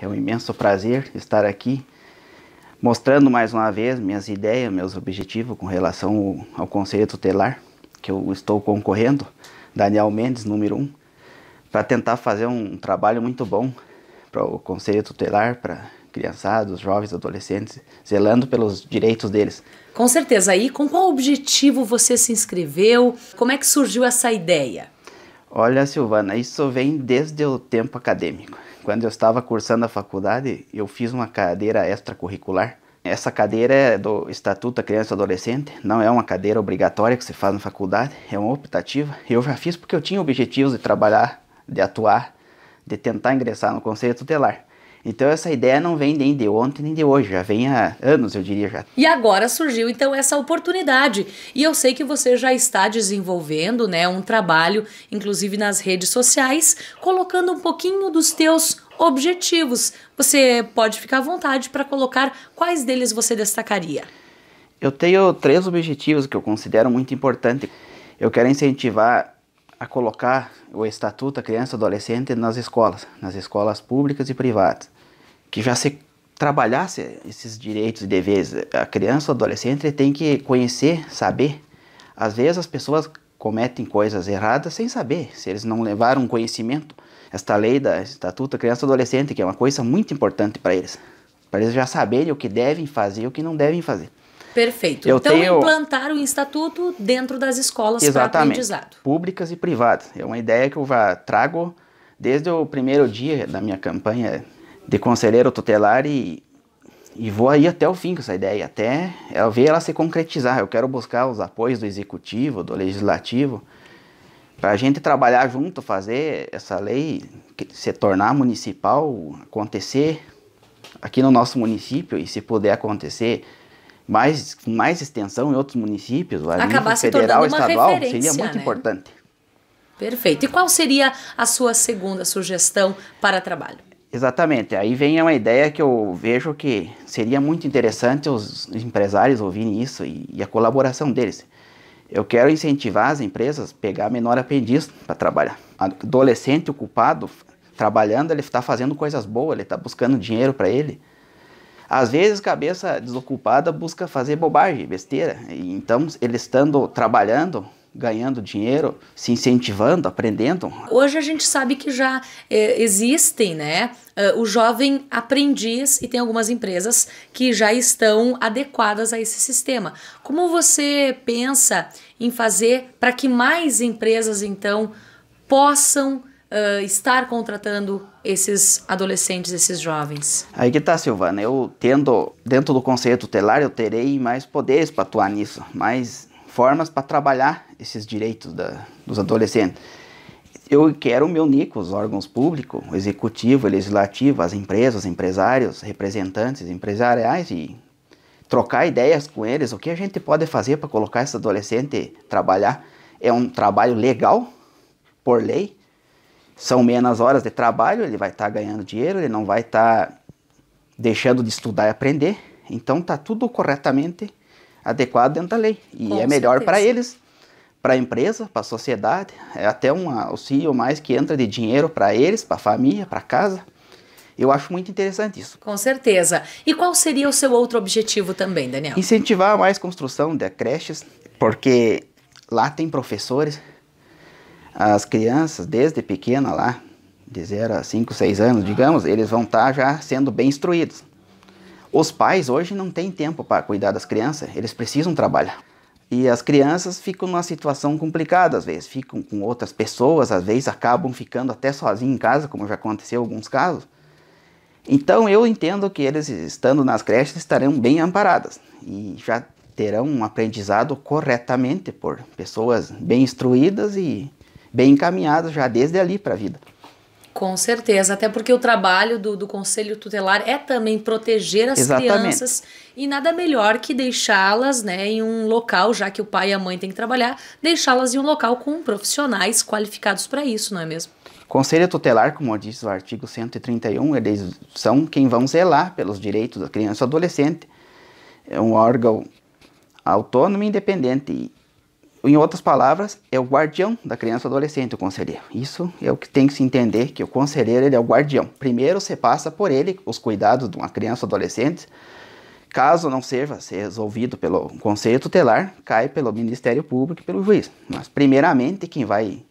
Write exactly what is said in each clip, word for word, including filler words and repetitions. É um imenso prazer estar aqui mostrando mais uma vez minhas ideias, meus objetivos com relação ao Conselho Tutelar, que eu estou concorrendo, Daniel Mendes, número um, para tentar fazer um trabalho muito bom para o Conselho Tutelar, para criançados, jovens, adolescentes, zelando pelos direitos deles. Com certeza. E com qual objetivo você se inscreveu? Como é que surgiu essa ideia? Olha, Silvana, isso vem desde o tempo acadêmico. Quando eu estava cursando a faculdade, eu fiz uma cadeira extracurricular. Essa cadeira é do Estatuto da Criança e Adolescente, não é uma cadeira obrigatória que se faz na faculdade, é uma optativa. Eu já fiz porque eu tinha objetivos de trabalhar, de atuar, de tentar ingressar no Conselho Tutelar. Então essa ideia não vem nem de ontem nem de hoje, já vem há anos, eu diria já. E agora surgiu então essa oportunidade. E eu sei que você já está desenvolvendo, né, um trabalho, inclusive nas redes sociais, colocando um pouquinho dos teus objetivos. Você pode ficar à vontade para colocar quais deles você destacaria. Eu tenho três objetivos que eu considero muito importantes. Eu quero incentivar a colocar o Estatuto da Criança e Adolescente nas escolas, nas escolas públicas e privadas, que já se trabalhasse esses direitos e deveres. A criança ou adolescente tem que conhecer, saber. Às vezes as pessoas cometem coisas erradas sem saber, se eles não levaram conhecimento. Esta lei da Estatuto da Criança e Adolescente, que é uma coisa muito importante para eles, para eles já saberem o que devem fazer e o que não devem fazer. Perfeito. Eu então, tenho... implantar o Estatuto dentro das escolas para aprendizado. Públicas e privadas. É uma ideia que eu já trago desde o primeiro dia da minha campanha de conselheiro tutelar e, e vou aí até o fim com essa ideia, até eu ver ela se concretizar. Eu quero buscar os apoios do Executivo, do Legislativo, para a gente trabalhar junto, fazer essa lei se tornar municipal, acontecer aqui no nosso município e, se puder acontecer, mais, mais extensão em outros municípios, a nível federal, estadual, seria muito né? importante. Perfeito. E qual seria a sua segunda sugestão para trabalho? Exatamente. Aí vem uma ideia que eu vejo que seria muito interessante os empresários ouvirem isso e, e a colaboração deles. Eu quero incentivar as empresas a pegar menor aprendiz para trabalhar. Adolescente ocupado, trabalhando, ele está fazendo coisas boas, ele está buscando dinheiro para ele. Às vezes, cabeça desocupada busca fazer bobagem, besteira. Então, eles estando trabalhando, ganhando dinheiro, se incentivando, aprendendo. Hoje a gente sabe que já é, existem, né, o jovem aprendiz, e tem algumas empresas que já estão adequadas a esse sistema. Como você pensa em fazer para que mais empresas, então, possam Uh, estar contratando esses adolescentes, esses jovens? Aí que tá, Silvana, eu tendo, dentro do Conselho Tutelar, eu terei mais poderes para atuar nisso, mais formas para trabalhar esses direitos da, dos adolescentes. Eu quero me unir com os órgãos públicos, o executivo, o legislativo, as empresas, empresários, representantes empresariais e trocar ideias com eles, o que a gente pode fazer para colocar esse adolescente trabalhar. É um trabalho legal, por lei, são menos horas de trabalho, ele vai estar tá ganhando dinheiro, ele não vai estar tá deixando de estudar e aprender. Então está tudo corretamente adequado dentro da lei. E com é melhor para eles, para a empresa, para a sociedade. É até um auxílio mais que entra de dinheiro para eles, para a família, para casa. Eu acho muito interessante isso. Com certeza. E qual seria o seu outro objetivo também, Daniel? Incentivar mais construção de creches, porque lá tem professores. As crianças, desde pequena lá, de zero a cinco, seis anos, digamos, eles vão estar já sendo bem instruídos. Os pais hoje não têm tempo para cuidar das crianças, eles precisam trabalhar. E as crianças ficam numa situação complicada, às vezes, ficam com outras pessoas, às vezes acabam ficando até sozinhos em casa, como já aconteceu em alguns casos. Então eu entendo que eles, estando nas creches, estarão bem amparadas e já terão um aprendizado corretamente por pessoas bem instruídas e bem encaminhado já desde ali para a vida. Com certeza, até porque o trabalho do, do Conselho Tutelar é também proteger as Exatamente. crianças, e nada melhor que deixá-las, né, em um local, já que o pai e a mãe têm que trabalhar, deixá-las em um local com profissionais qualificados para isso, não é mesmo? Conselho Tutelar, como diz o artigo cento e trinta e um, eles são quem vão zelar pelos direitos da criança e adolescente. É um órgão autônomo e independente, e Em outras palavras, é o guardião da criança ou adolescente, o conselheiro. Isso é o que tem que se entender, que o conselheiro ele é o guardião. Primeiro você passa por ele os cuidados de uma criança ou adolescente. Caso não seja resolvido pelo Conselho Tutelar, cai pelo Ministério Público e pelo juiz. Mas primeiramente quem vai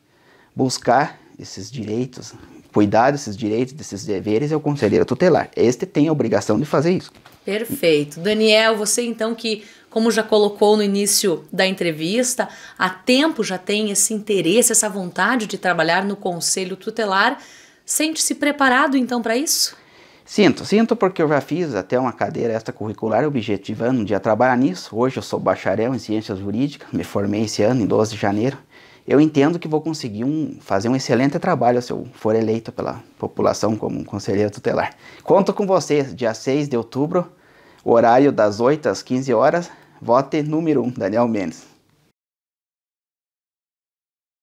buscar esses direitos, cuidar desses direitos, desses deveres é o conselheiro tutelar. Este tem a obrigação de fazer isso. Perfeito. Daniel, você então que, como já colocou no início da entrevista, há tempo já tem esse interesse, essa vontade de trabalhar no Conselho Tutelar, sente-se preparado então para isso? Sinto, sinto porque eu já fiz até uma cadeira extracurricular objetivando um dia trabalhar nisso. Hoje eu sou bacharel em Ciências Jurídicas, me formei esse ano, em doze de janeiro. Eu entendo que vou conseguir um, fazer um excelente trabalho se eu for eleito pela população como conselheiro tutelar. Conto com vocês, dia seis de outubro, horário das oito às quinze horas, vote número um, Daniel Mendes.